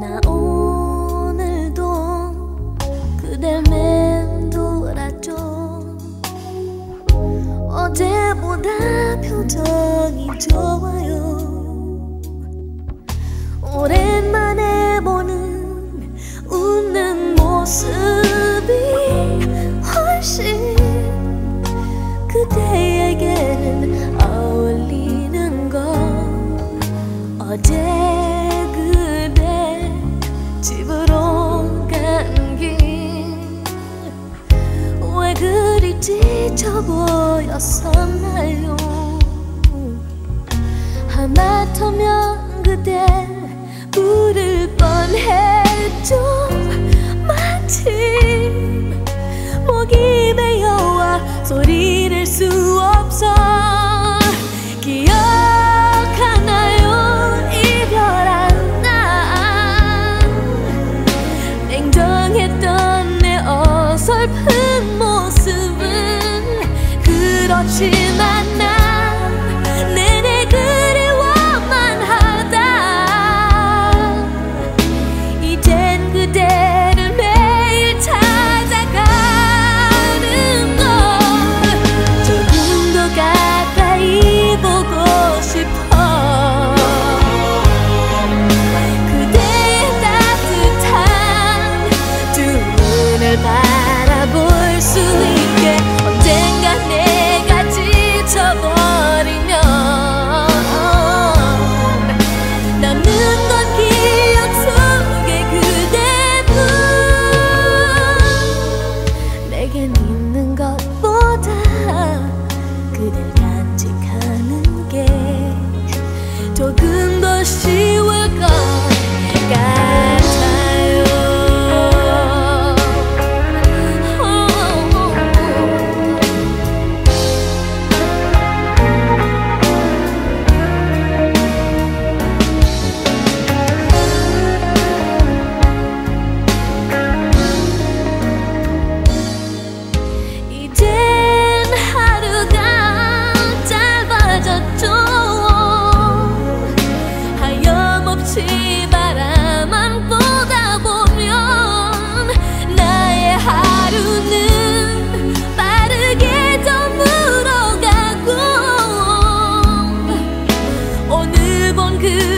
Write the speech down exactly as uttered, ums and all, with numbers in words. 나 오늘도 그댈 맴돌았죠. 어제보다 표정이 좋아요. 오랜만에 보는 웃는 모습이 훨씬 그대에게는 어울리는 것. 어제 지쳐 보였었나요? 하마터면 그대 부를 뻔했죠. 마침 목이 메여와 소리를 수 없어. 기억하나요? 이별한 날 냉정했던 내 어설픈 모습은 그렇지만 난 내내 그리워만 하다. 이젠 그대를 매일 찾아가는 걸. 조금 더 가까이 보고 싶어. 그대의 따뜻한 두 눈을 바라볼 수 있게. 언젠가 내 그댈 간직하는 게 조금 더 쉬울 것 같아요. oh. 이제 바라만 보다 보면 나의 하루는 빠르게 저물어가고 오늘 본 그